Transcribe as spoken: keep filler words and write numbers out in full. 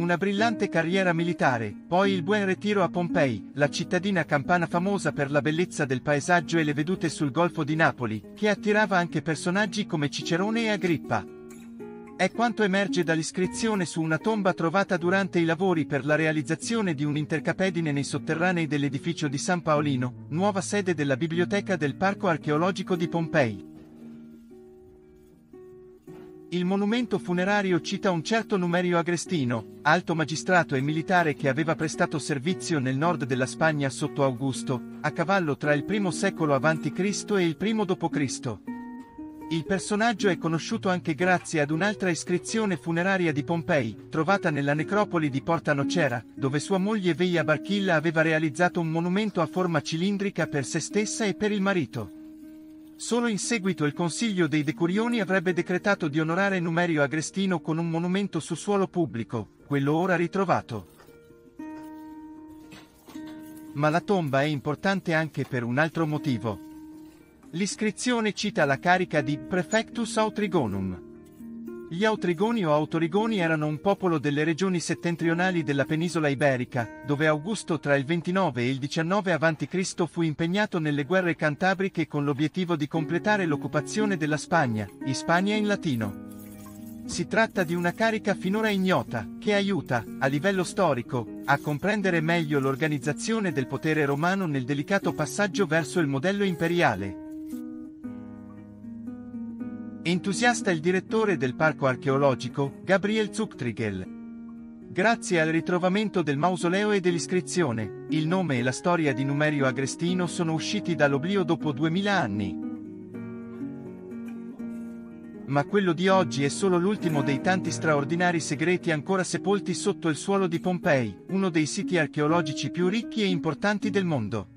una brillante carriera militare, poi il Buen Retiro a Pompei, la cittadina campana famosa per la bellezza del paesaggio e le vedute sul Golfo di Napoli, che attirava anche personaggi come Cicerone e Agrippa. È quanto emerge dall'iscrizione su una tomba trovata durante i lavori per la realizzazione di un intercapedine nei sotterranei dell'edificio di San Paolino, nuova sede della biblioteca del Parco Archeologico di Pompei. Il monumento funerario cita un certo Numerio Agrestino, alto magistrato e militare che aveva prestato servizio nel nord della Spagna sotto Augusto, a cavallo tra il primo secolo avanti Cristo e il primo dopo Cristo. Il personaggio è conosciuto anche grazie ad un'altra iscrizione funeraria di Pompei, trovata nella necropoli di Porta Nocera, dove sua moglie Veia Barchilla aveva realizzato un monumento a forma cilindrica per se stessa e per il marito. Solo in seguito il Consiglio dei Decurioni avrebbe decretato di onorare Numerio Agrestino con un monumento su suolo pubblico, quello ora ritrovato. Ma la tomba è importante anche per un altro motivo. L'iscrizione cita la carica di Prefectus Autrigonum. Gli Autrigoni o Autorigoni erano un popolo delle regioni settentrionali della penisola iberica, dove Augusto tra il ventinove e il diciannove avanti Cristo fu impegnato nelle guerre cantabriche con l'obiettivo di completare l'occupazione della Spagna, Hispania in latino. Si tratta di una carica finora ignota, che aiuta, a livello storico, a comprendere meglio l'organizzazione del potere romano nel delicato passaggio verso il modello imperiale. Entusiasta il direttore del parco archeologico, Gabriel Zuntrigel. Grazie al ritrovamento del mausoleo e dell'iscrizione, il nome e la storia di Numerio Agrestino sono usciti dall'oblio dopo duemila anni. Ma quello di oggi è solo l'ultimo dei tanti straordinari segreti ancora sepolti sotto il suolo di Pompei, uno dei siti archeologici più ricchi e importanti del mondo.